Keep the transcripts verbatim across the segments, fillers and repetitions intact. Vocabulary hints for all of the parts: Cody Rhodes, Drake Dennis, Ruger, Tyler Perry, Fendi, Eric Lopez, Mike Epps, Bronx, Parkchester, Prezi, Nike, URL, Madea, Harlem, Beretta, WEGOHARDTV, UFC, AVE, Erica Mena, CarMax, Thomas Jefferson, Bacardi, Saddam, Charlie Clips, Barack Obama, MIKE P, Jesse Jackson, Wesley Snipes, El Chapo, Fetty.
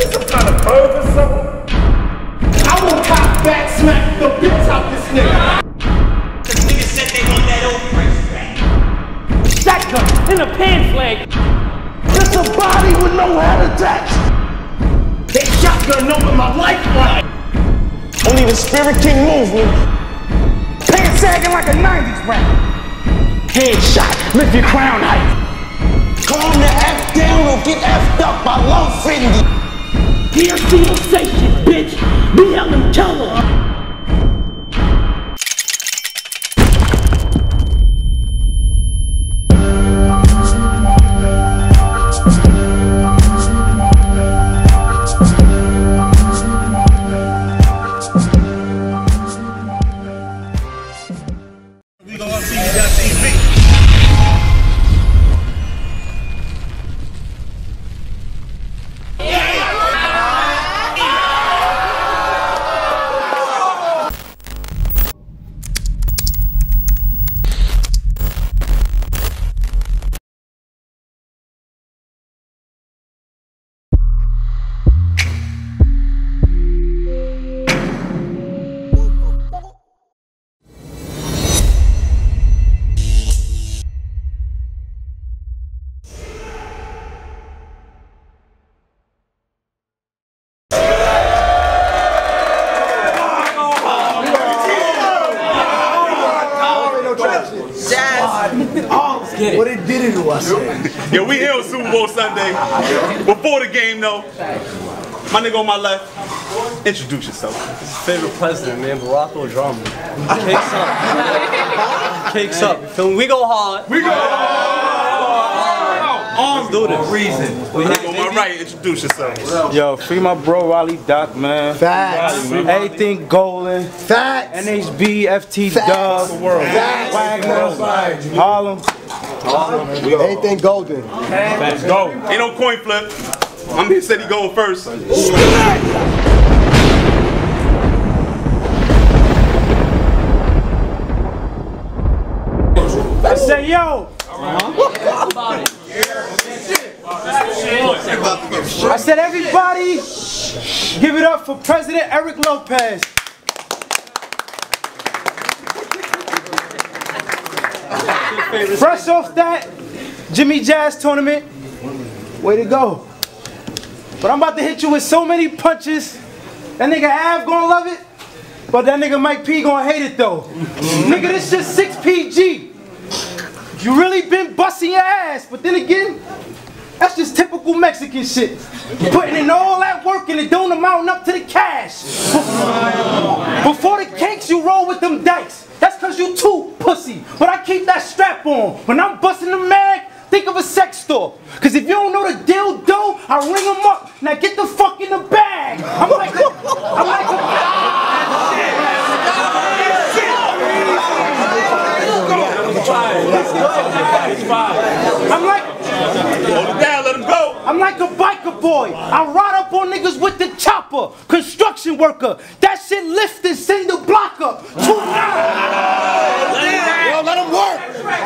You some kind of bird or something? I will cop back, smack the bitch out this nigga. Cause niggas said they want that old French flag. Shotgun in a pan flag. Just a body with no head attached. That shotgun over my lifeline. Only the Spirit King movement. Pants sagging like a nineties rap. Headshot, lift your crown height. Calm the F down or get F'd up by Love Fendi. Dear Seal, say shit, bitch. Be out and tell her. What it did to us. Yeah, we here on Super Bowl Sunday. Before the game, though, my nigga on my left, introduce yourself. His favorite president, man, Barack Obama. Cakes up. Cakes up. So we go hard. We go hard. Arms do this. Reason. My nigga on my right, introduce yourself. Yo, free my bro, Riley Doc, man. Facts. Everything golden. Facts. N H B, F T, Dub. Facts. Wagner. Harlem. Anything golden. Let's go. Ain't no coin flip. I'm here to say he go first. I say yo. I said everybody give it up for President Eric Lopez. Fresh off that Jimmy Jazz tournament, way to go. But I'm about to hit you with so many punches. That nigga A V E gonna love it, but that nigga Mike P gonna hate it though. Nigga, this shit's six P G. You really been busting your ass, but then again, that's just typical Mexican shit. Putting in all that work and it don't amount up to the cash. Before the cakes, you roll with them dice. That's cause you too pussy, but I keep that strap on. When I'm busting the mag, think of a sex store. Cause if you don't know the deal, dough, I ring them up. Now get the fuck in the bag. I'm like, a, I'm like, a, I'm like, I'm like a biker boy. I ride up on niggas with the chopper. Construction worker. That shit lift and send the block up. two nine. Yo, let him work.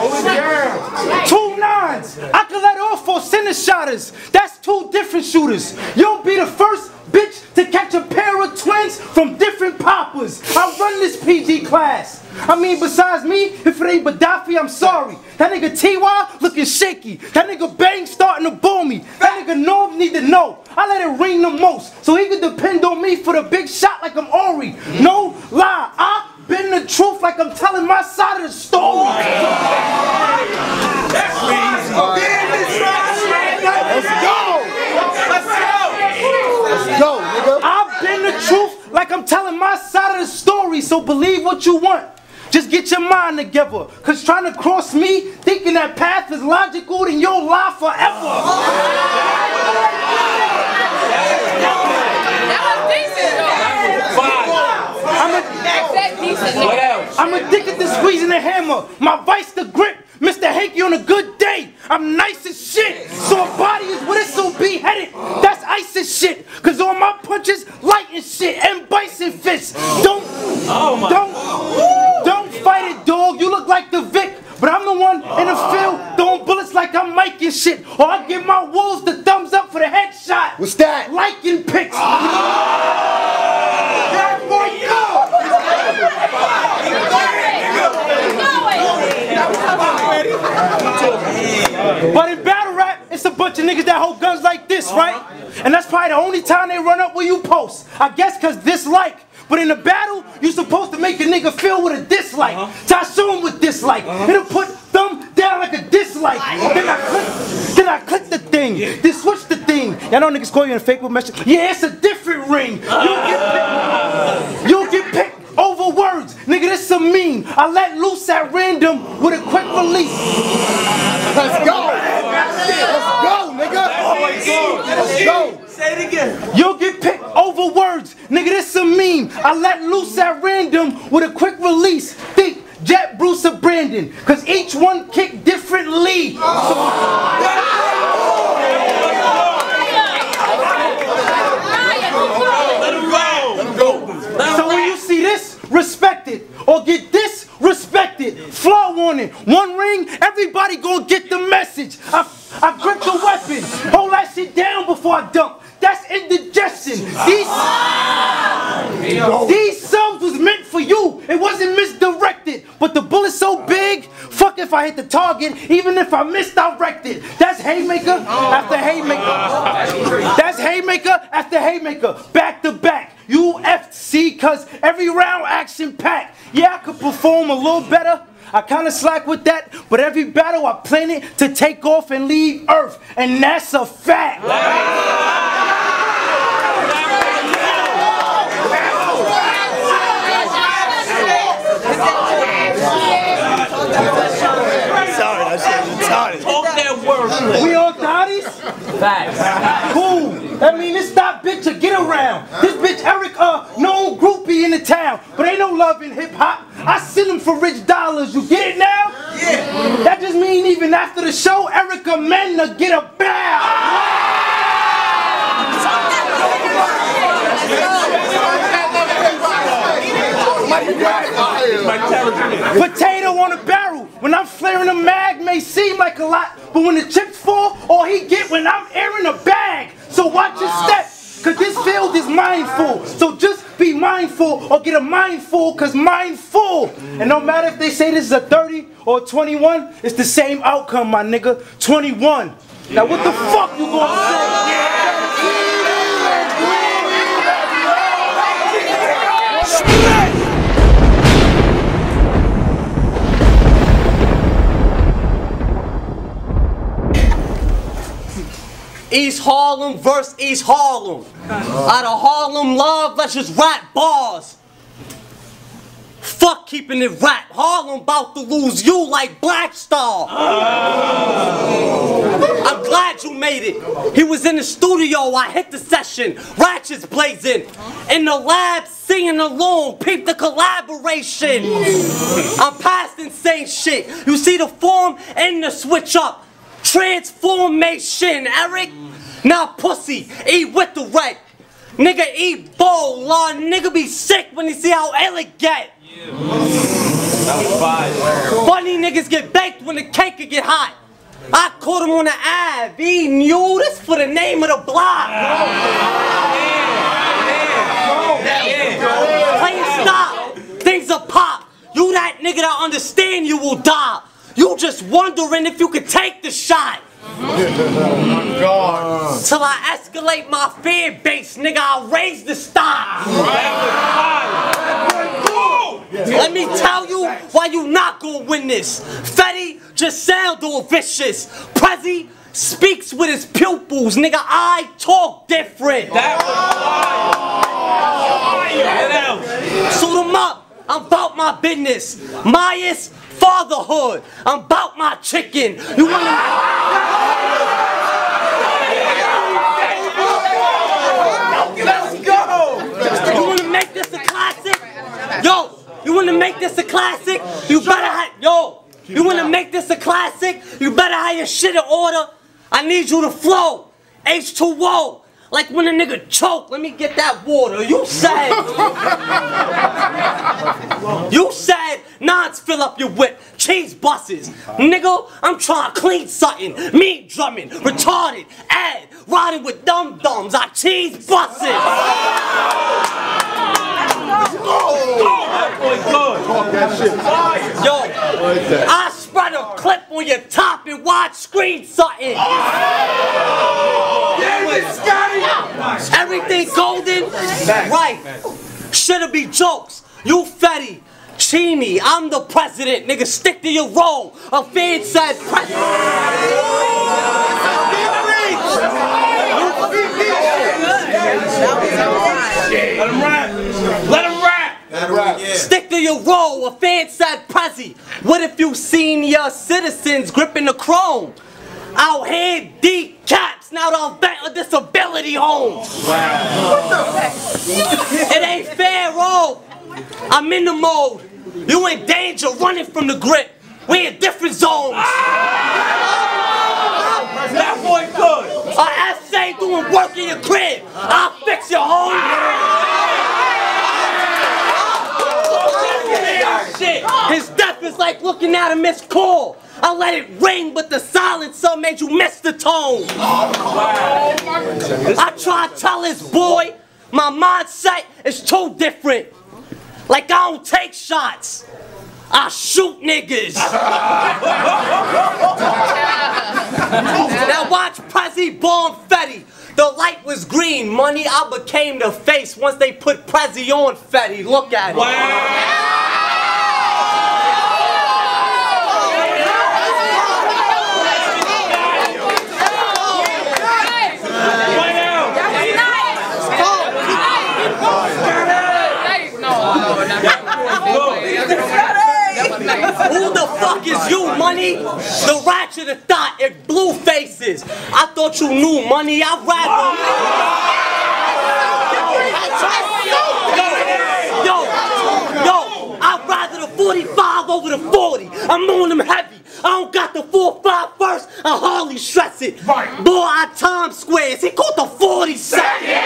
Two nines. I can let off for center shotters. That's two different shooters. You'll be the first bitch to catch a pair of twins from different poppers. I run this P G class. I mean, besides me, if it ain't Gaddafi, I'm sorry. That nigga T Y looking shaky. That nigga Bang starting to bore me. That nigga Norm need to know. I let it ring the most, so he can depend on me for the big shot like I'm Ori. No lie, I've been the truth like I'm telling my side of the story. That's crazy. Let's go. Let's go. Let's go, nigga. I've been the truth like I'm telling my side of the story, so believe what you want. Just get your mind together, cause trying to cross me, thinking that path is logical, then you'll lie forever. I'm addicted to squeezing the hammer, my vice the grip, Mister Hanky on a good day. I'm nice as shit, so a body is what it's so beheaded. That's ice and shit, cause all my punches light and shit, and bites and fists. Don't, oh my don't, God. Don't fight it, dog. You look like the Vic, but I'm the one in the field throwing bullets looks like I'm miking shit, or I'll give my wolves the thumbs up for the headshot. What's that? Liking pics. Ah. That for you. But in battle rap, it's a bunch of niggas that hold guns like this, right? And that's probably the only time they run up where you post. I guess because dislike. But in a battle, you're supposed to make a nigga feel with a dislike. So I show him with dislike. Uh-huh. It'll put thumb down like a dislike. Uh-huh. Then I click, then I click the thing. Yeah. Then switch the thing. Y'all know niggas call you in a fake with message. Yeah, it's a different ring. Uh-huh. You'll get picked. You'll get picked over words. Nigga, this a meme. I let loose at random with a quick release. Let's go. Let's go, nigga. Oh my God. Let's go. Say it again. You'll get picked over words. Nigga, this a meme. I let loose at random with a quick release. Think Jet, Bruce, or Brandon. Cause each one kicked differently. So when you see this, respect it. Or get this, respect it. Flow on it. One ring, everybody gonna get the message. I, I grip the weapon. Hold that shit down before I dump. That's indigestion. These, ah, these subs was meant for you. It wasn't misdirected. But the bullet's so big, fuck if I hit the target, even if I misdirected. That's haymaker after haymaker. That's haymaker after haymaker. Back to back. U F C, cause every round action packed. Yeah, I could perform a little better. I kind of slack with that, but every battle I plan it to take off and leave Earth, and that's a fact. We all thotties? Facts. Cool. I mean, this thot bitch to get around. This bitch Eric, uh, known groupie in the town, but ain't no love in hip hop. I send him for rich dollars. You get it now? Yeah. That just mean even after the show, Erica Mena get a bow. Potato on a barrel. When I'm flaring a mag, may seem like a lot, but when the chips fall, all he get when I'm airing a bag. So watch your step, cause this field is mindful. So just be mindful or get a mindful, cause mindful. And no matter if they say this is a thirty or a twenty-one, it's the same outcome, my nigga. twenty-one. Now what the fuck you gonna say? East Harlem versus East Harlem. Out of Harlem love, let's just rap bars. Fuck keeping it rap. Harlem about to lose you like Black Star. Oh. I'm glad you made it. He was in the studio, I hit the session. Ratchets blazing. In the lab, singing alone. Peep the collaboration. I'm past insane shit. You see the form and the switch up. Transformation, Eric. Now pussy, eat with the wreck. Nigga eat bowl, law. Nigga be sick when you see how ill it get. Yeah. That was fire. Funny niggas get baked when the cake get hot. I caught him on the A V E, he knew this for the name of the block. Play stop, things are pop. You that nigga that understand you will die. You just wondering if you could take the shot. Oh my God. Till I escalate my fan base, nigga, I'll raise the stock. Let me tell you why you not gonna win this. Fetty just sound all vicious. Prezi speaks with his pupils, nigga, I talk different. That was fire. Suit him up. I'm about my business. Myers, fatherhood. I'm about my chicken. You wanna... Let's go! You wanna make this a classic? Yo, you wanna make this a classic? You better have... Yo, you wanna make this a classic? You better have your shit in order. I need you to flow. H two O. like when a nigga choke. Let me get that water. You sad. You sad. Nods fill up your whip. Cheese buses. Nigga, I'm trying to clean something. Me drumming. Retarded. Ad. Riding with dum-dums. I cheese buses. Yo, I spread a clip on your top and watch screen something. Everything golden, right? Should've be jokes. You fatty, Cheney. I'm the president, nigga. Stick to your role. A fan said president. Let him rap! Let him rap. Yeah. Stick to your role, a fan said Prezi. What if you seen your citizens gripping the chrome? Out here, D-caps, now they'll vent a disability home. Wow. It ain't fair, roll. I'm in the mode. You in danger running from the grip. We in different zones. Ah! That boy good. I essay doing work in your crib. I'll fix your home. His death is like looking at a missed call. I let it ring, but the silence so made you miss the tone. I try to tell this boy, my mindset is too different. Like I don't take shots, I shoot niggas. Now watch Prezi bomb Fetty. The light was green, money I became the face once they put Prezi on Fetty. Look at it. Wow. Who the fuck is you, Money? The ratchet of thought, it blue faces. I thought you knew, Money. I rather. Yo, yo, I'd rather the forty-five over the forty. I'm on them heavy. I don't got the four five first. I hardly stress it. Boy, I time squares. He caught the forty-second.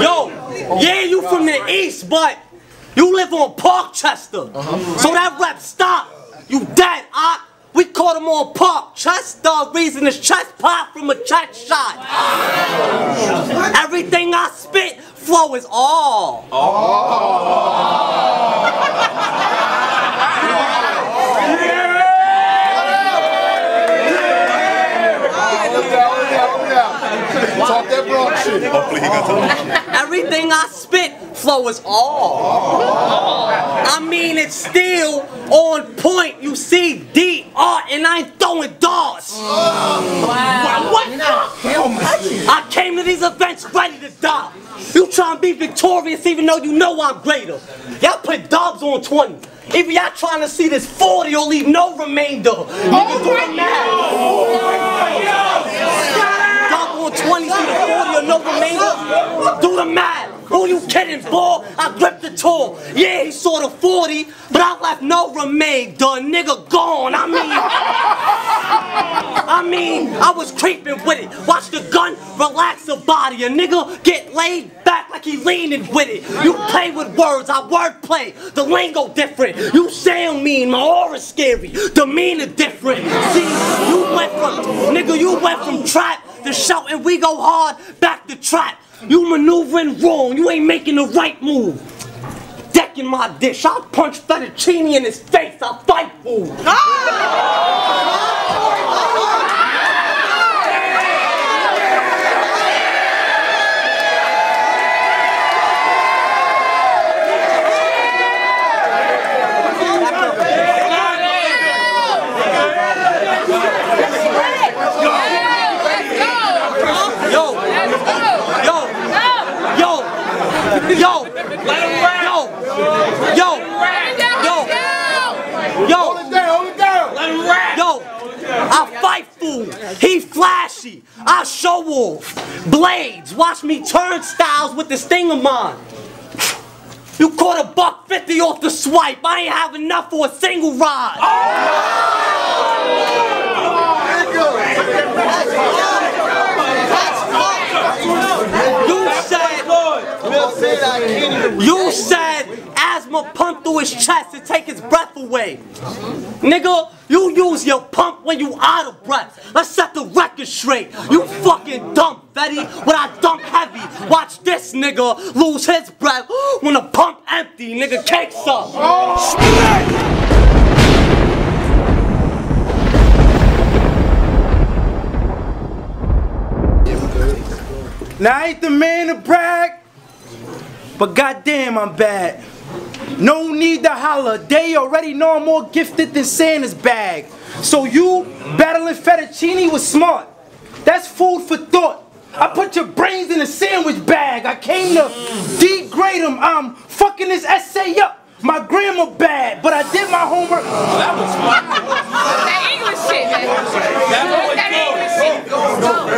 Yo, yeah, you from the east, but you live on Parkchester, uh-huh. So that rep stop. You dead, ah? We caught him on Parkchester. Reason is chest pop from a chest shot. Wow. Everything I spit, flow is all. Oh. Talk that broad shit. Hopefully he can talk. Everything I spit flow is all. I mean it's still on point. You see D art and I ain't throwing darts. Oh, wow. What? What? I came to these events ready to die. You trying to be victorious even though you know I'm greater. Y'all put dubs on twenty. If y'all trying to see this forty, you'll leave no remainder. Oh, right now. twenty through the forty or no remainder? Do the math. Who you kidding, boy? I gripped the tour. Yeah, he saw the forty, but I left no remainder. Nigga gone. I mean, I mean, I was creeping with it. Watch the gun relax the body. A nigga get laid back like he leaning with it. You play with words, I word play. The lingo different. You sound mean, my aura scary. Demeanor different. See, you went from, nigga, you went from trap to shouting we go hard back to trap. You maneuvering wrong, you ain't making the right move. Decking my dish, I'll punch fettuccine in his face, I'll fight food. Yo, let him rap. Yo, yo, yo, yo, hold it down, hold it down. Let him rap. Yo, Hashi, I show wolf, blades, watch me turnstiles with this thing of mine. You caught a buck fifty off the swipe. I ain't have enough for a single ride. Oh! You said, you said asthma pumped through his chest to take his breath away. Nigga, you use your pump when you out of breath. Let's set the record straight. You fucking dump, Betty, when I dump heavy. Watch this nigga lose his breath when the pump empty, nigga, cakes up. Oh. Now I ain't the man to brag, but goddamn I'm bad. No need to holler, they already know I'm more gifted than Santa's bag. So you battling fettuccine was smart. That's food for thought. I put your brains in a sandwich bag. I came to degrade them. I'm fucking this essay up. My grandma bad, but I did my homework. Oh, that was smart. That English shit, man. That, that, that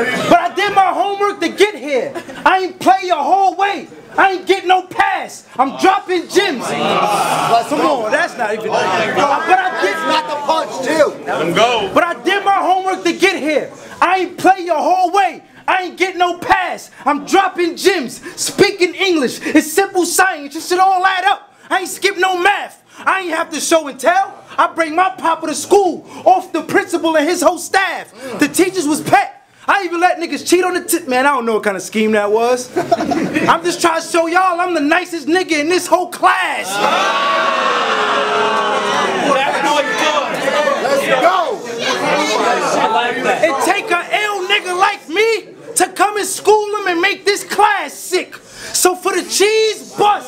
English shit. But I did my homework to get here. I ain't play your whole way. I ain't getting no pass. I'm oh, dropping gems. Oh Come on, that's not even. Oh but I did not the punch too. Let him go. But I did my homework to get here. I ain't play your whole way. I ain't getting no pass. I'm dropping gems. Speaking English, it's simple science. It should all add up. I ain't skip no math. I ain't have to show and tell. I bring my papa to school off the principal and his whole staff. The teachers was pet. I even let niggas cheat on the tip. Man, I don't know what kind of scheme that was. I'm just trying to show y'all I'm the nicest nigga in this whole class. Oh, that's what it does. Let's go. I like that. It take an ill nigga like me to come and school him and make this class sick. So for the cheese bus,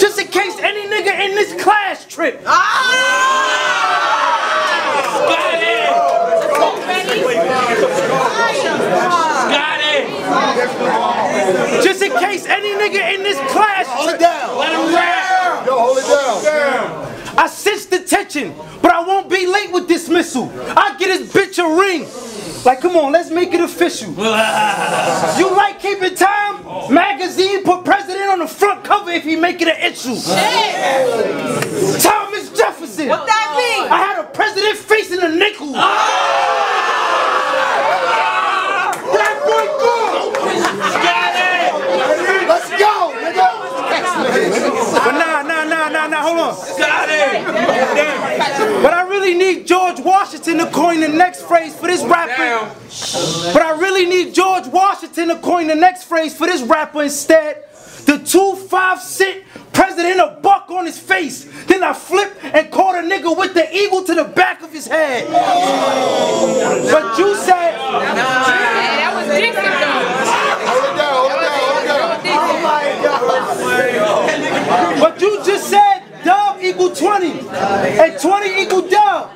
just in case any nigga in this class trip. Ah! Got it! Got it! Just in case any nigga in this class trip. Hold it down. Let him rap. Yo, hold it down. I sense the tension, but I won't be late with dismissal. I get his bitch a ring. Like, come on, let's make it official. You like keeping time? Magazine put president on the front cover if he make it an issue. Shit. Thomas Jefferson. What that mean? I had a president facing a nickel. Oh. That boy good. Got it. Let's go, nigga. But nah, nah, nah, nah, nah. Hold on. Got it. Damn. But I really need George Washington to coin the next phrase for this rapper. But I really need George Washington to coin the next phrase for this rapper instead. The two five cent president a buck on his face. Then I flip and caught a nigga with the eagle to the back of his head. Oh. But you said nah. Nah. That was addictive though. But you just said dub equal twenty and twenty equal dub.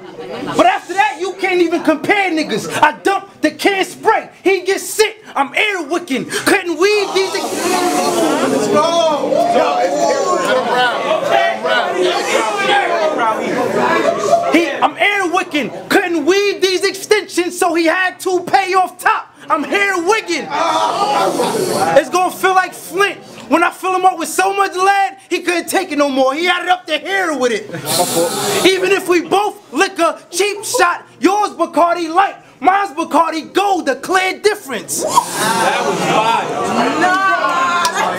But after that, you can't even compare niggas. I dump the can spray. He gets sick. I'm air wicking. Couldn't weave these. Let's go. I'm air wicking. Couldn't weave these extensions, so he had to pay off top. I'm hair wigging. It's gonna feel like Flint. When I fill him up with so much lead, he couldn't take it no more. He added up the hair with it. Even if we both lick a cheap shot, yours Bacardi Light, mine's Bacardi Gold, the clear difference. That was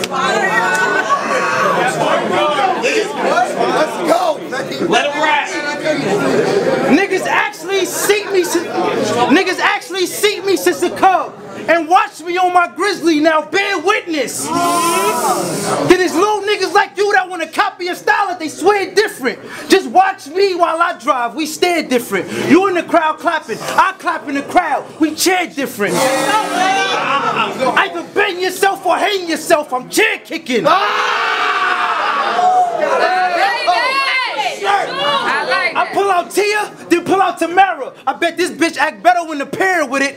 fire. Nah, that's fire. Let's go. Let him rap. Niggas actually seat me. Niggas actually seat me since the cub. And watch me on my grizzly now, bear witness. Oh. Then there's little niggas like you that want to copy your style that they swear different. Just watch me while I drive, we stare different. You in the crowd clapping, I clap in the crowd, we cheer different. Yeah. Either bend yourself or hang yourself, I'm chair kicking. Oh. I, like I pull out Tia, then pull out Tamara. I bet this bitch act better when the pair with it.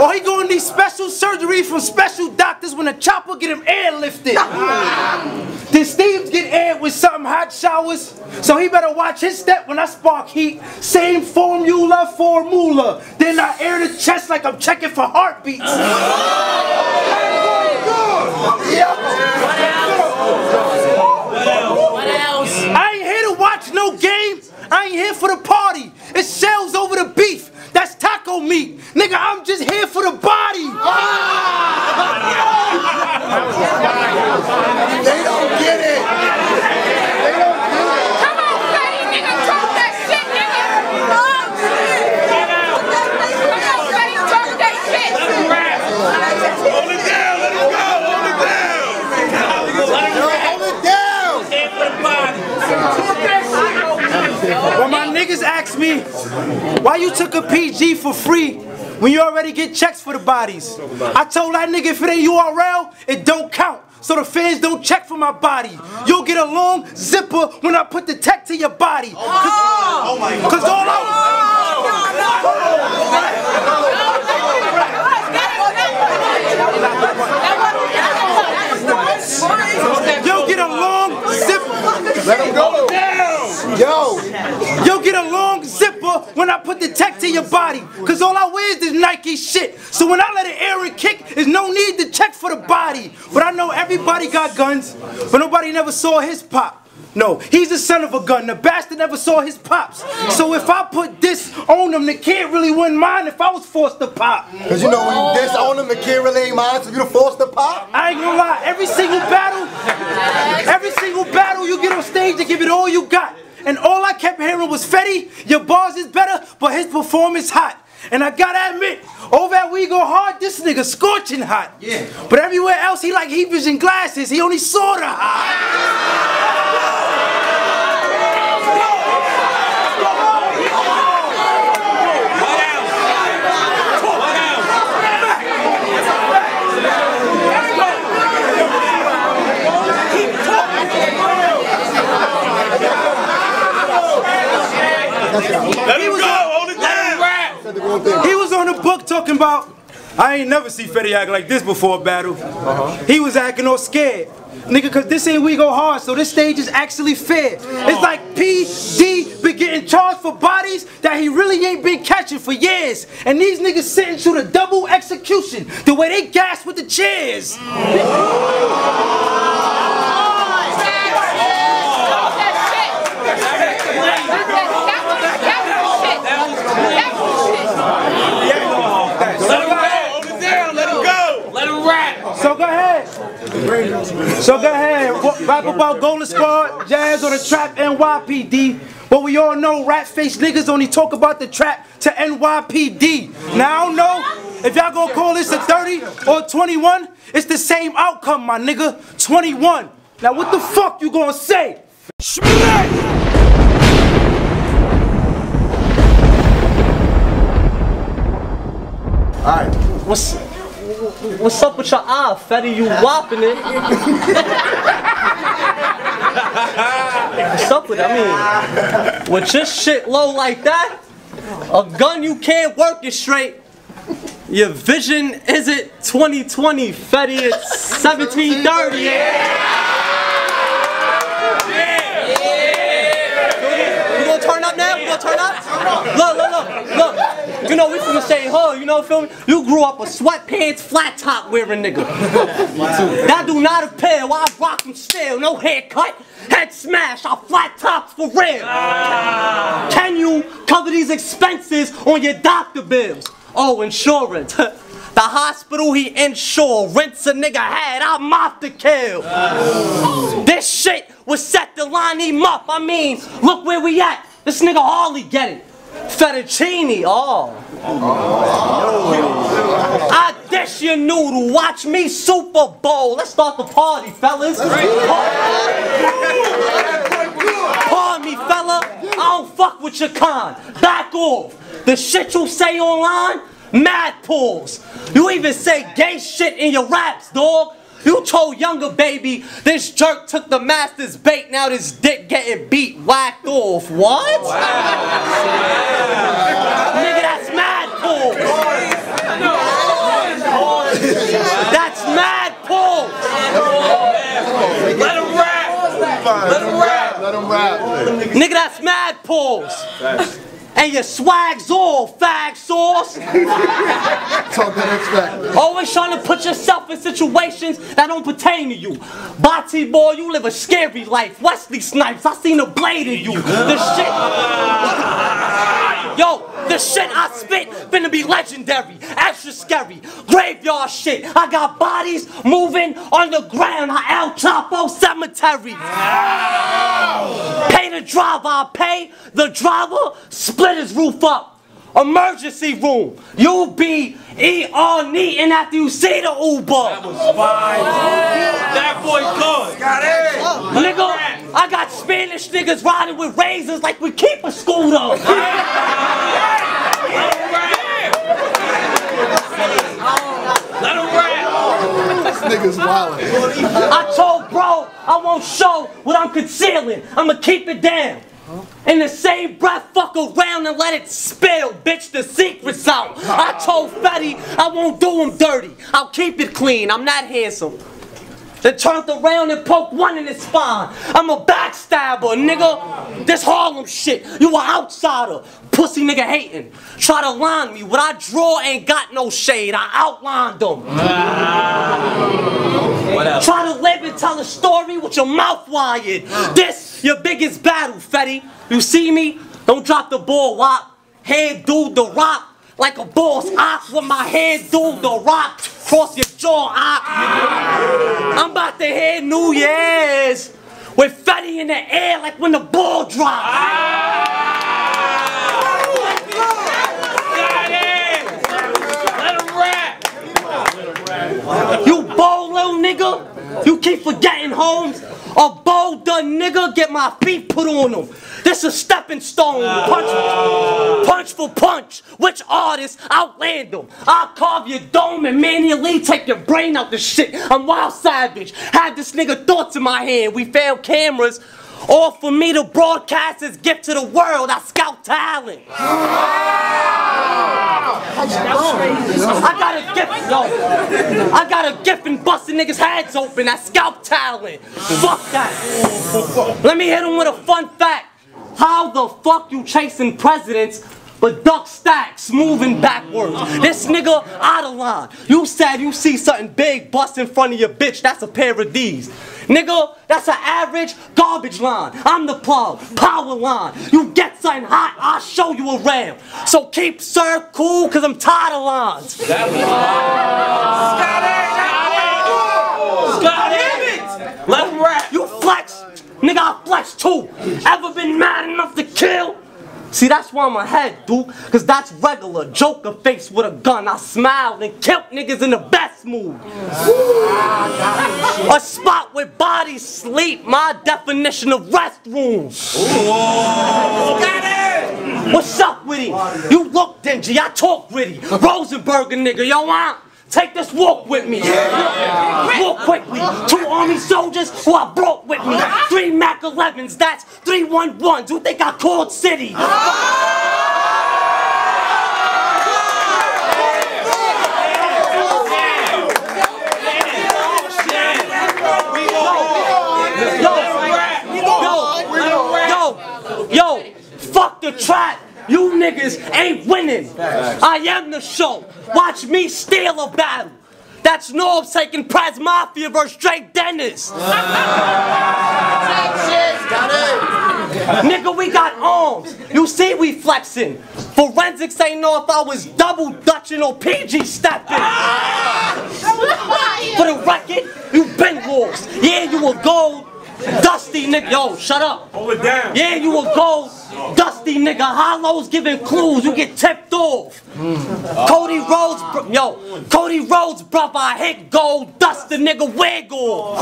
Or he gonna need special surgery from special doctors when the chopper get him airlifted. Then Steve's get aired with something hot showers, so he better watch his step when I spark heat. Same formula, formula. Then I air the chest like I'm checking for heartbeats. Uh -huh. Hey, yeah. What else? What else? What else? I ain't here to watch no game. I ain't here for the party. It's shells over the beef. That's taco meat. Nigga, I'm just here for the body. Oh. They don't get it. When my niggas ask me, why you took a P G for free when you already get checks for the bodies? I told that nigga if it ain't U R L, it don't count. So the fans don't check for my body. You'll get a long zipper when I put the tech to your body. Cause, oh my God. Cause all I... You'll get a long zipper. Let him go. Yo, you'll get a long zipper when I put the tech to your body. Cause all I wear is this Nike shit. So when I let it air and kick, there's no need to check for the body. But I know everybody got guns, but nobody never saw his pop. No, he's the son of a gun. The bastard never saw his pops. So if I put this on him, the kid really wouldn't mind if I was forced to pop. Cause you know when you diss on him, the kid really ain't mind, so you the forced to pop? I ain't gonna lie, every single battle, every single battle you get on stage to give it all you got. And all I kept hearing was, Fetty, your bars is better, but his performance hot. And I gotta admit, over at We Go Hard, this nigga scorching hot. Yeah. But everywhere else, he like he vision glasses. He only saw the He was on the book talking about, I ain't never see Fetty act like this before a battle. Uh-huh. He was acting all scared. Nigga, cause this ain't We Go Hard, so this stage is actually fair. Oh. It's like P D been getting charged for bodies that he really ain't been catching for years. And these niggas sitting through the double execution, the way they gas with the chairs. So go ahead. So go ahead. Rap about Golden Squad, Jazz, or the Trap N Y P D. But we all know rat face niggas only talk about the trap to N Y P D. Now I don't know if y'all gonna call this a thirty or twenty-one. It's the same outcome, my nigga. twenty-one. Now what the fuck you gonna say? Shit! Alright. What's, what's up with your eye, Fetty? You whopping it. What's up with it? I mean, with your shit low like that, a gun you can't work it straight. Your vision isn't twenty twenty, Fetty. It's seventeen thirty. Yeah! Yeah! Yeah! We gonna turn up now? We gonna turn up? Look, look, look, look. You know, we from the same hood, you know, feel me? You grew up a sweatpants, flat top wearing nigga. That do not appear, well, I rock them still. No haircut, head smash, I flat tops for real. Ah. Can you cover these expenses on your doctor bills? Oh, insurance. The hospital he insured, rents a nigga had, I'm off to kill. Ah. This shit was set to line him up. I mean, look where we at. This nigga hardly get it. Fettuccine, oh. Oh. I dish your noodle, watch me Super Bowl. Let's start the party, fellas. Pardon me, fella, I don't fuck with your con. Back off. The shit you say online, mad pulls. You even say gay shit in your raps, dog. You told younger baby, this jerk took the master's bait, now this dick getting beat, whacked off. What? Wow. Nigga, that's mad pulls. That's mad pulls. Let him rap. Let him rap. Let him rap. Nigga, that's mad pause. Nice. And your swag's all fag sauce. Talk that X-Factor. Always trying to put yourself in situations that don't pertain to you. Bati boy, you live a scary life. Wesley Snipes, I seen a blade in you. The shit. Yo. The shit I spit finna be legendary, extra scary, graveyard shit. I got bodies moving on the ground, I El Chapo cemetery. Ow. Pay the driver, I pay the driver, split his roof up. Emergency room, you'll be eat all neat and after you see the Uber. That was fine. Yeah. That boy good. Got it. Oh, nigga, I got Spanish niggas riding with razors like we keep a scooter. Niggas wild. I told bro I won't show what I'm concealing. I'ma keep it down. In the same breath, fuck around and let it spill, bitch, the secret's out. I told Fetty I won't do him dirty. I'll keep it clean. I'm not handsome. They turned around and poked one in his spine. I'm a backstabber, nigga. This Harlem shit, you an outsider. Pussy nigga hating. Try to line me. What I draw ain't got no shade. I outlined them. Ah. Try to live and tell a story with your mouth wired. This, your biggest battle, Fetty. You see me? Don't drop the ball, Wop. Head dude, the rock. Like a boss, ox with my head dude, the rock. Cross your jaw, ox. I'm about to head New Year's with Fetty in the air like when the ball drops. Ah! Got it! Let him rap! You bold little nigga, you keep forgetting Holmes. A bold nigga, get my feet put on him. This a stepping stone, punch, oh. punch for punch. Which artist outland them? I'll carve your dome and manually take your brain out the shit. I'm wild savage, had this nigga thoughts in my hand. We found cameras, all for me to broadcast his gift to the world. I scout talent. Oh. I got a gift, yo. I got a gift in busting niggas' heads open. That scalp talent. Fuck that. Let me hit him with a fun fact. How the fuck you chasing presidents, but duck stacks moving backwards? This nigga out of line. You said you see something big bust in front of your bitch. That's a pair of these. Nigga, that's an average garbage line. I'm the plug, power line. You get something hot, I'll show you around. So keep sir cool, cause I'm tired of lines. That was oh. Got it! Got it! Got it! Let him rap. You flex, nigga, I flex too. Ever been mad enough to kill? See, that's why I'm ahead, dude, cause that's regular. Joker face with a gun. I smile and killed niggas in the best mood. A spot where bodies sleep, my definition of restroom. Got it! What's up with it? You look dingy, I talk gritty. Rosenberger nigga, yo, I'm. Take this walk with me. Yeah. Walk quickly. Two army soldiers who I brought with me. Three Mac elevens, that's three one ones. You think I called City? Oh. Yo, yo, yo, yo, fuck the trap. You niggas ain't winning. I am the show. Watch me steal a battle. That's Norm taking Prez Mafia versus Drake Dennis. Uh, nigga, we got arms. You see we flexing. Forensics ain't know if I was double dutching or P G stepping. For the record, you been lost. Yeah, you were gold. Dusty nigga, yo, shut up. Hold it down. Yeah, you a gold, dusty nigga. Hollows giving clues, you get tipped off. Mm. Cody Rhodes, yo, Cody Rhodes, brother, I hit gold, dust the nigga, wig off.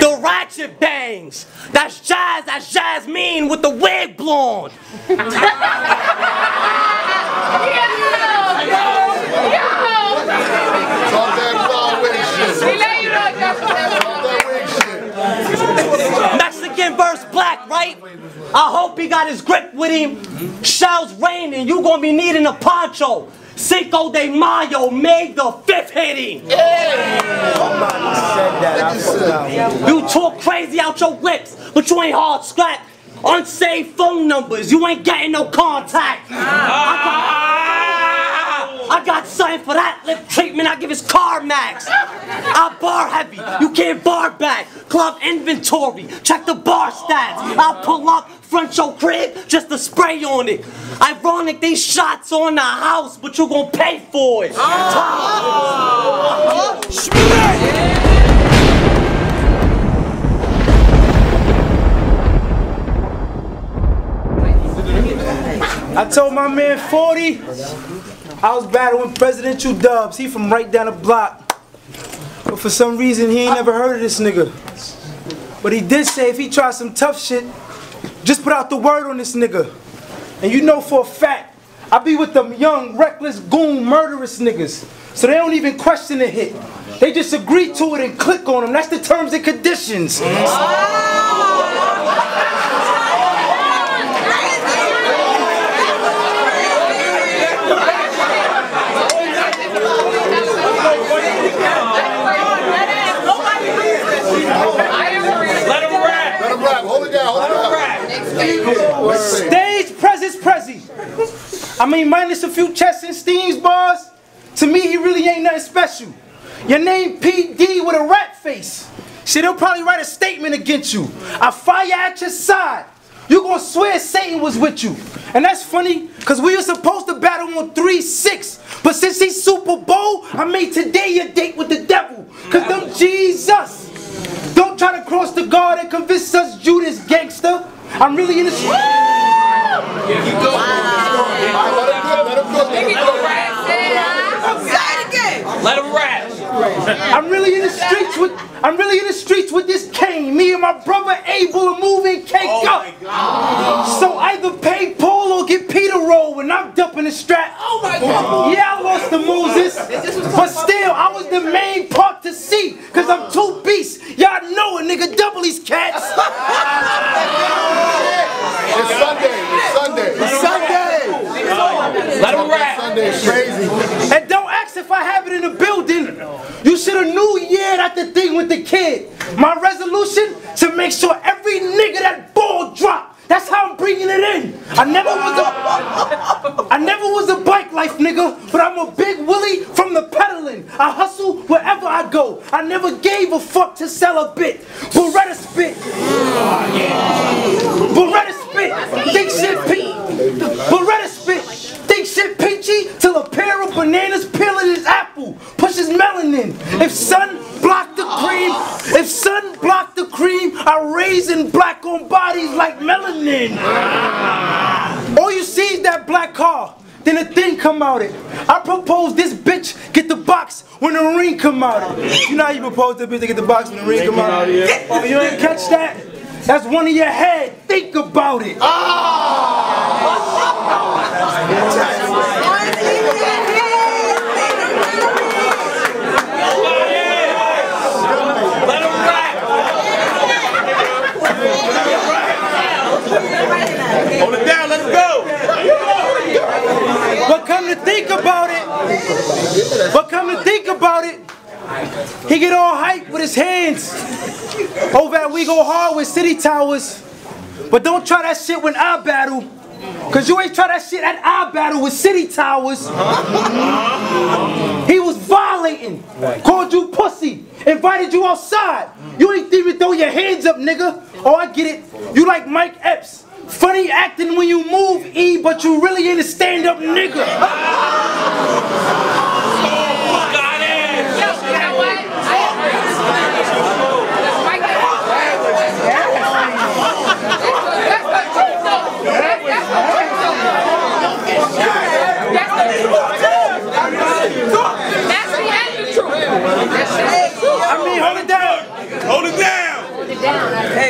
The ratchet bangs. That's Jazz, that's Jasmine with the wig blonde. Mexican versus black, right? I hope he got his grip with him. Shells raining, you gonna be needing a poncho. Cinco de Mayo made the fifth hitting. Yeah. Somebody said that. I you talk crazy out your lips, but you ain't hard scrap. Unsaved phone numbers, you ain't getting no contact. Ah. I, got, I got something for that lip treatment I give is CarMax. I bar heavy, you can't bar back. Club inventory, check the bar stats. I pull up front your crib just to spray on it. Ironic, these shots on the house, but you gon' pay for it. Ah. Ah. I told my man forty, I was battling presidential dubs. He from right down the block. But for some reason, he ain't never heard of this nigga. But he did say if he tried some tough shit, just put out the word on this nigga. And you know for a fact, I be with them young, reckless, goon, murderous niggas. So they don't even question the hit. They just agree to it and click on them. That's the terms and conditions. Stage presence, Prezi. I mean, minus a few chests and steams bars, to me he really ain't nothing special. Your name P D with a rat face. Shit, they'll probably write a statement against you. I fire at your side. You gonna swear Satan was with you. And that's funny, because we were supposed to battle on three six. But since he's Super Bowl, I made today your date with the devil. Because them Jesus. Don't try to cross the guard and convince us Judas gangster. I'm really in the street. If you go, let him rap. I'm really in the streets with I'm really in the streets with this cane. Me and my brother Abel are moving cake oh up. Oh. So either pay Paul or get Peter roll when I'm dumping the strap. Oh my God. Yeah, I lost to Moses. But still, I was the main part to see. Cause I'm two beasts. Y'all know a nigga double these cats. It's Sunday. It's Sunday. It's Sunday. Let him rap. Sunday is crazy. And don't ask if I have it in the building. You should have knew yeah that the thing with the kid. My resolution to make sure every nigga that ball drop. That's how I'm bringing it in. I never was a I never was a bike life nigga, but I'm a big willy from the pedaling. I hustle wherever I go. I never gave a fuck to sell a bit. Beretta spit. Beretta spit. Think shit peachy. Beretta spit. Think shit peachy till a pair of bananas peeling his apple pushes melanin. If sun blocked the cream, if sun blocked the cream, I raisin black on bodies like melanin. All you see is that black car, then a thing come out it. I propose this bitch get the box when the ring come out it. You know how you propose the bitch to get the box when the ring come out it? Oh, you ain't catch that? That's one in your head. Think about it. Oh. Hold it down, let's go. But come to think about it, but come to think about it, he get all hyped with his hands. Over at We Go Hard with City Towers. But don't try that shit when I battle. Cause you ain't try that shit at our battle with City Towers. He was violating, called you pussy, invited you outside. You ain't even throw your hands up, nigga. Oh, I get it. You like Mike Epps. Funny acting when you move, E, but you really ain't a stand-up nigga. I mean, hold it down. Hold it down.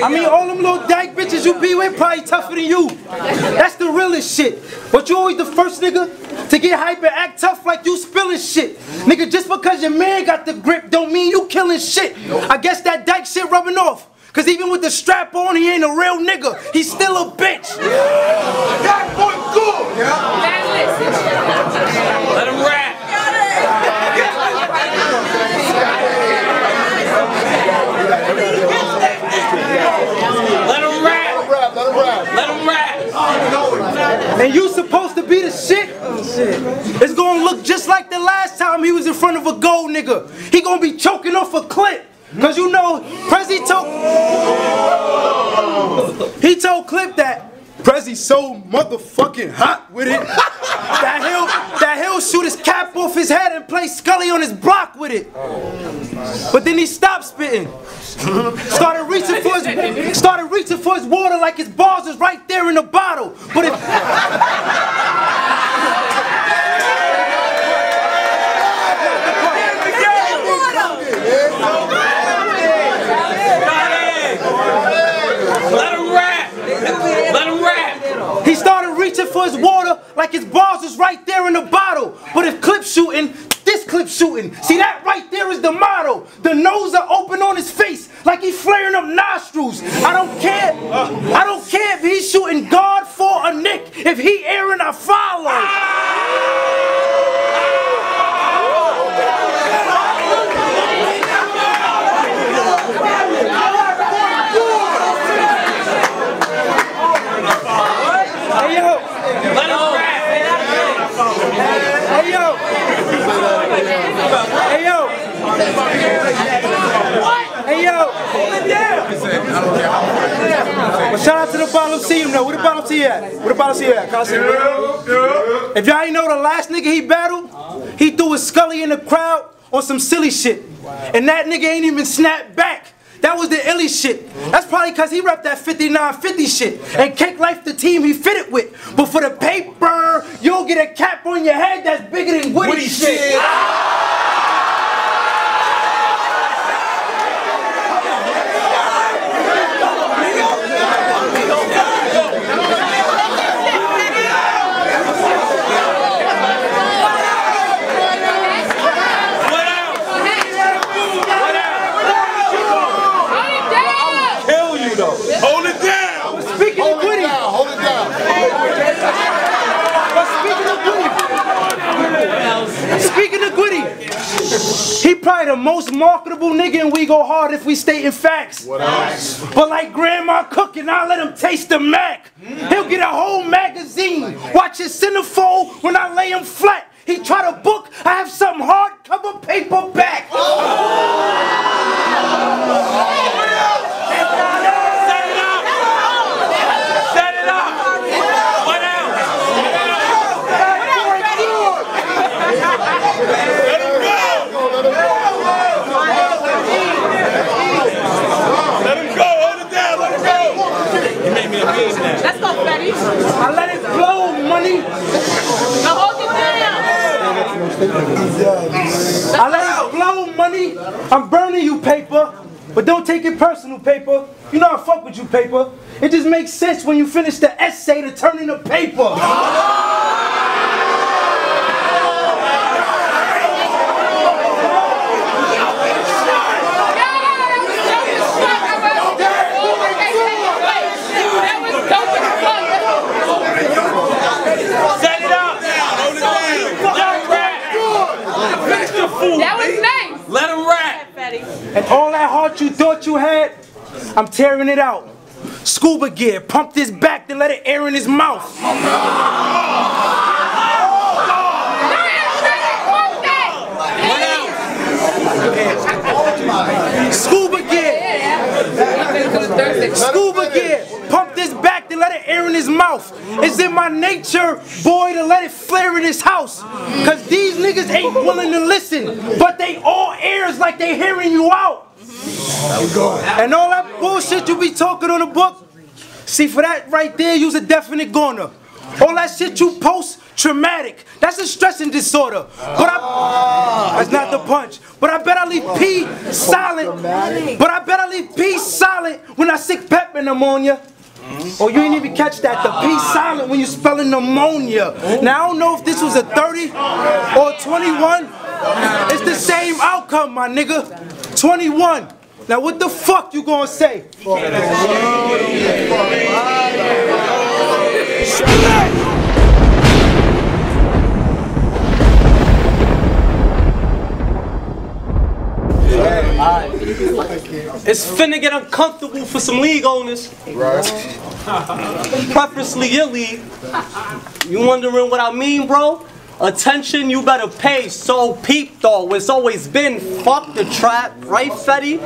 I mean, all them little dyke bitches you be with probably tougher than you. That's the realest shit. But you always the first nigga to get hype and act tough like you spilling shit. Nigga, just because your man got the grip don't mean you killing shit. I guess that dyke shit rubbing off. Cause even with the strap on, he ain't a real nigga. He's still a bitch. Yeah. That boy good. Yeah. Let him rap. and you supposed to be the shit, oh, shit, it's gonna look just like the last time he was in front of a gold nigga. He gonna be choking off a clip. Cause you know, Prezi told he told Clip that Prezi so motherfucking hot with it that he'll that he'll shoot his cap off his head and play Scully on his block with it. But then he stopped spitting, started reaching for his started reaching for his water like his balls was right there in the bottle. But if he started reaching for his water like his balls was right there in the bottle. But if Clip shooting, this Clip shooting. See, that right there is the motto. The nose are open on his face like he flaring up nostrils. I don't care. I don't care if he's shooting God for a Nick. If he airing, I follow. Ah! Hey yo! What? Hey yo! Hold it down! Shout out to the bottom team though. Where the bottom team at? Where the bottom team at? If y'all ain't know the last nigga he battled, he threw his Scully in the crowd on some silly shit. And that nigga ain't even snapped back. That was the illy shit. That's probably because he repped that fifty-nine fifty shit. And Cake Life the team he fitted with. But for the paper, you'll get a cap on your head that's bigger than Woody, Woody shit. shit. Ah! He probably the most marketable nigga and we go hard if we state in facts. What else? But like grandma cooking, I let him taste the Mac. He'll get a whole magazine. Watch his centerfold when I lay him flat. He try to book, I have some hardcover paper back. Oh. Let's go, Fetty. I let it blow, money. Now hold it down. I let it blow, money. I'm burning you, paper. But don't take it personal, paper. You know I fuck with you, paper. It just makes sense when you finish the essay to turn into paper. Oh! That was nice. Let him rap. And all that heart you thought you had, I'm tearing it out. Scuba gear, pump this back, then let it air in his mouth. Oh, no. Oh, no. Scuba gear. Scuba gear, pump this back, then let it air in his mouth. It's in my nature, boy, to let it flare in his house. Cause these niggas ain't willing to listen, but they all ears like they hearing you out. And all that bullshit you be talking on the book, see, for that right there, you's a definite goner. All that shit you post, traumatic. That's a stressing disorder. But I, that's not the punch. But I bet I leave P silent. But I bet I leave P silent when I sick pep and pneumonia. Oh, you didn't even catch that. The P silent when you spelling pneumonia. Now, I don't know if this was a thirty or twenty-one. It's the same outcome, my nigga. twenty-one. Now, what the fuck you gonna say? Hey. It's finna get uncomfortable for some league owners. Right. Preferably your league. You wondering what I mean, bro? Attention you better pay, so peep though. It's always been fuck the trap, right, Fetty?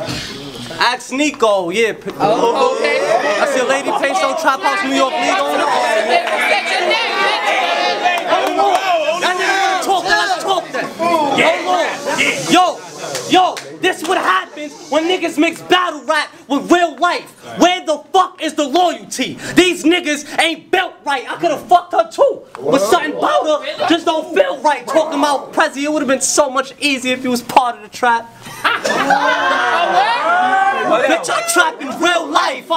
Ask Nico, yeah. Oh, okay. I see a lady pay so trap house New York league owner. Hold on. That nigga talk, let's talk then. Hold on. Yo, yo. This what happens when niggas mix battle rap with real life. Where the fuck is the loyalty? These niggas ain't built right. I could've fucked her too. With something about her, just don't feel right. Talking about Prezi, it would've been so much easier if you was part of the trap. Bitch, I trap in real life.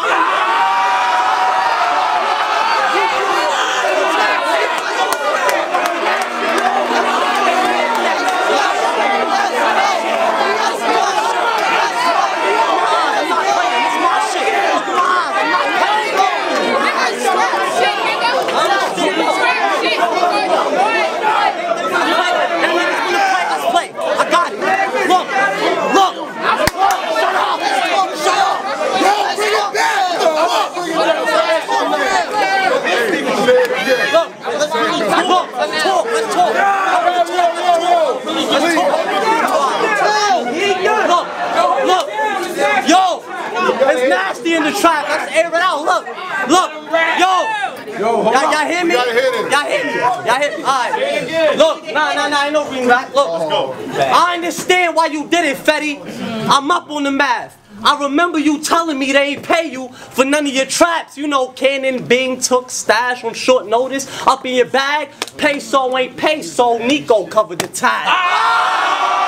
Try, let's air it out. Look, look, yo, y'all hear me? Y'all hear me? Y'all hear me? Alright. Look, nah, nah, nah, ain't no green back. Look, let's go. I understand why you did it, Fetty. I'm up on the math. I remember you telling me they ain't pay you for none of your traps. You know, Cannon, Bing took stash on short notice. Up in your bag, peso ain't peso. Nico covered the tag. Ah!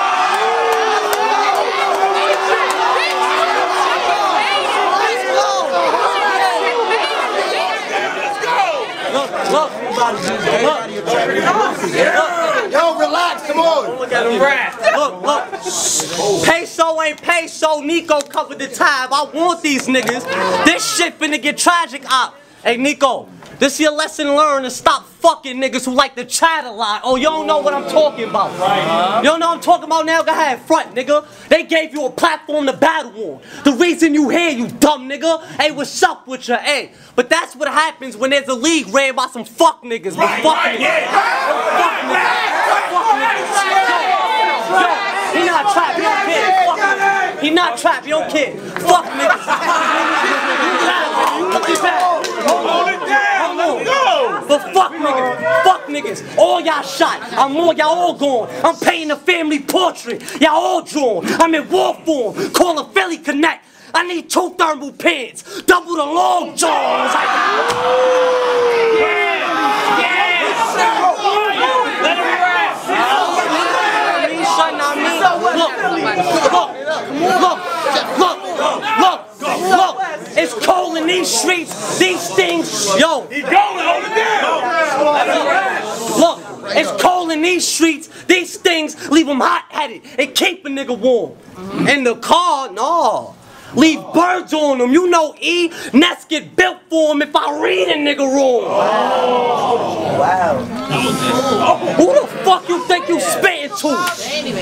Look, yo, relax, come on. Look, look. Peso ain't peso. Nico covered the tab. I want these niggas. This shit finna get tragic up. Hey, Nico, this your lesson learned to stop fucking niggas who like to chat a lot. Oh, you don't know what I'm talking about. You don't know what I'm talking about now? Go ahead, front, nigga. They gave you a platform to battle on. The reason you here, you dumb nigga. Hey, what's up with your hey? But that's what happens when there's a league ran by some fuck niggas. Right, fuck right, niggas. Yeah. Fuck niggas. Right, fuck niggas. Yo, yo, he not trapped, he don't care. Fuck niggas. He not trapped, he don't care. Fuck niggas. Fuck niggas. Hold it down, let's go. But fuck niggas, fuck niggas. All y'all shot, I'm on, y'all all gone. I'm painting a family portrait, y'all all drawn. I'm in war form, calling Philly Connect. I need two thermal pants, double the long jaws. Like, yeah, yeah. Let him rest. I mean, son, I mean, look, look, look, look, look. It's cold in these streets. These things, yo. He going, hold it down. Let him rest. Look. It's cold in these streets. These things leave them hot-headed. It keep a nigga warm. In the car, no. Leave birds on them. You know E, nests get built for him if I read a nigga wrong. Wow. Wow. Who the fuck you think you spitting to?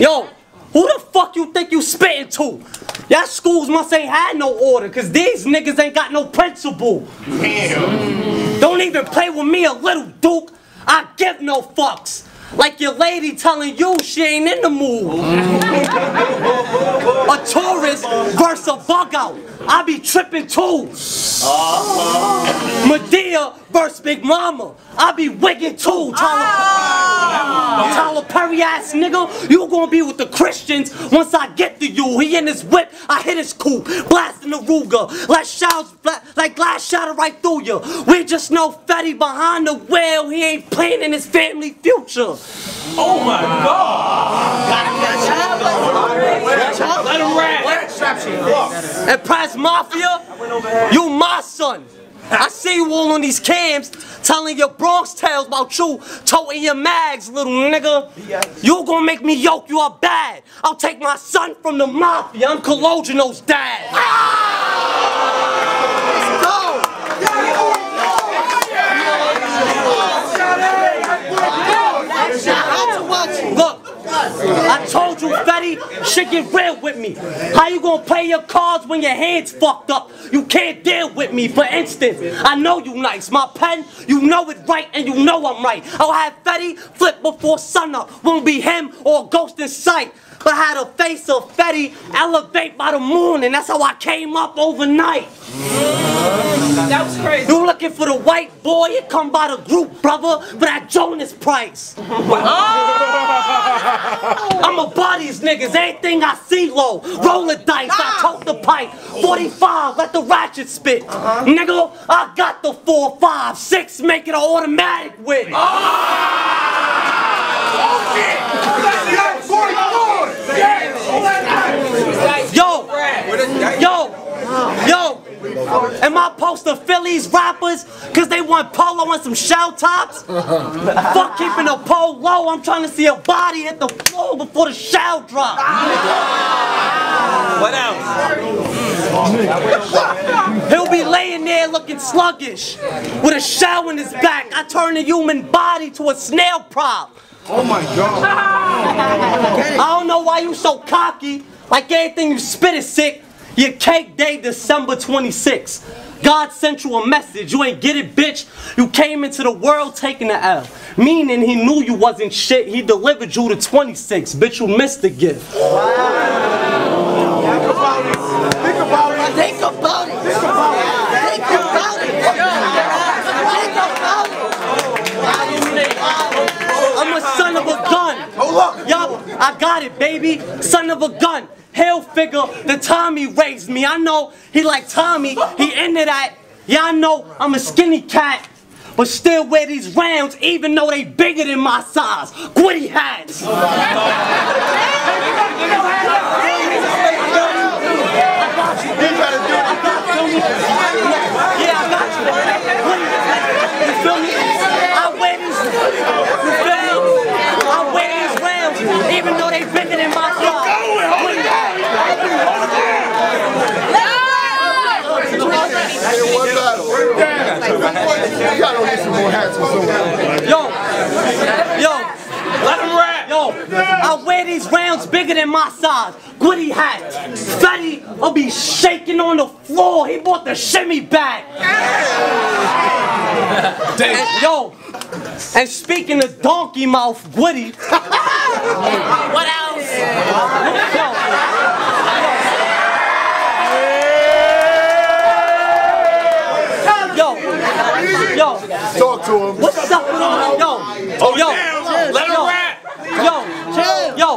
Yo, who the fuck you think you spitting to? Y'all schools must ain't had no order, cause these niggas ain't got no principle. Damn. Don't even play with me a little duke. I give no fucks. Like your lady telling you she ain't in the mood. A tourist versus a bug out. I be tripping too. Madea versus Big Mama. I be wigging too. Tyler, oh. Tyler Perry ass nigga. You gonna be with the Christians once I get to you. He in his whip. I hit his coupe. Blasting the Ruger. Like shouts, like glass shatter right through you. We just know Fetty behind the wheel. He ain't planning his family future. Oh my God! Let him rap. And Prize Mafia, you my son. I see you all on these cams telling your Bronx tales about you toting your mags, little nigga. You gonna make me yoke you up bad. I'll take my son from the Mafia. I'm Cologeno's dad. Let's go. Look, I told you, Fetty, Shit get real with me. How you gonna play your cards when your hands fucked up? You can't deal with me. For instance, I know you nice. My pen, you know it right and you know I'm right. I'll have Fetty flip before sunup. Won't be him or a ghost in sight. But I had a face of Fetty elevate by the moon, and that's how I came up overnight. That was crazy. You looking for the white boy, you come by the group, brother, but I Jonas Price. Oh! I'm a bodies niggas, anything I see low. Roll the dice, ah! I tote the pipe. forty-five, let the ratchet spit. Uh-huh. Nigga, I got the four, five, six, make it an automatic win. Oh! Oh, shit! Let's go, forty-four! Yeah! Let's go! Yo! Yo! Yo! Am I post to Phillies rappers cause they want polo and some shell tops? Fuck keeping a pole low, I'm trying to see a body hit the floor before the shell drop. What else? He'll be laying there looking sluggish with a shell in his back. I turn the human body to a snail prop. Oh my god. I don't know why you so cocky, like anything you spit is sick. Your cake day, December twenty-sixth. God sent you a message. You ain't get it, bitch. You came into the world taking the L. Meaning he knew you wasn't shit. He delivered you the twenty-sixth. Bitch, you missed the gift. Wow. Wow. Think about it. Think about it. Think about it. Think about it. Think about it. I'm a son of a gun. Hold up. Yo, I got it, baby. Son of a gun. He'll figure the Tommy raised me. I know he like Tommy, he into that. Yeah, I know I'm a skinny cat, but still wear these rounds even though they bigger than my size. Gritty hats. I got you. You feel me? Yo, yo, let him rap. Yo, I wear these rounds bigger than my size. Goody hat. Fetty will be shaking on the floor. He bought the shimmy back. And, yo, and speaking of donkey mouth, Woody. What else? Yo. Yo, talk to him. What's up with all yo? Oh yo, yo, let him rap. Yo, yo,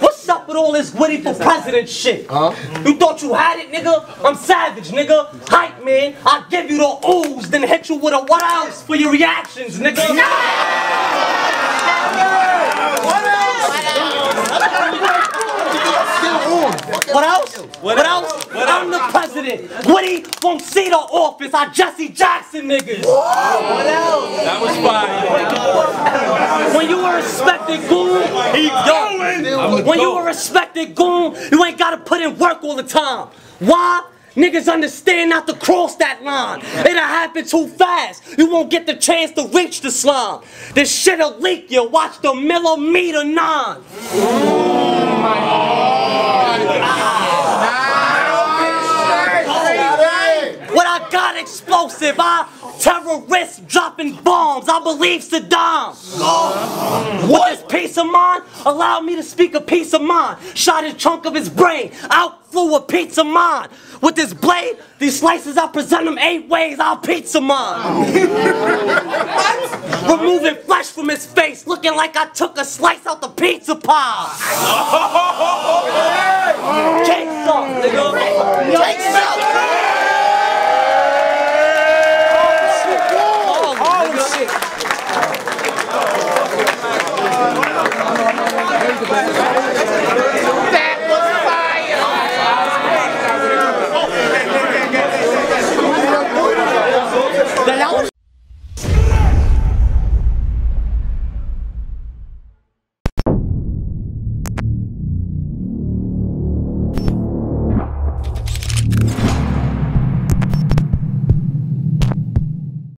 what's up with all this Woody for president shit? Huh? You thought you had it, nigga? I'm savage, nigga. Hype man, I give you the ooze, then hit you with a what else for your reactions, nigga. Yeah! What else? What else? What else? I'm the president. Woody won't see the office. I Jesse Jackson niggas. Whoa. What else? That was fire. When you were respected goon, he going. When you were respected goon, you ain't gotta put in work all the time. Why? Niggas understand not to cross that line. It'll happen too fast. You won't get the chance to reach the slime. This shit'll leak you. Watch the millimeter nine. Oh my God. Explosive, I terrorists dropping bombs. I believe Saddam. Oh. With this peace of mind, allow me to speak a piece of mind. Shot a chunk of his brain, out flew a pizza mind. With this blade, these slices I present them eight ways. I'll pizza mine. Removing flesh from his face, looking like I took a slice out the pizza pie. Cake sauce, nigga. Cake sauce.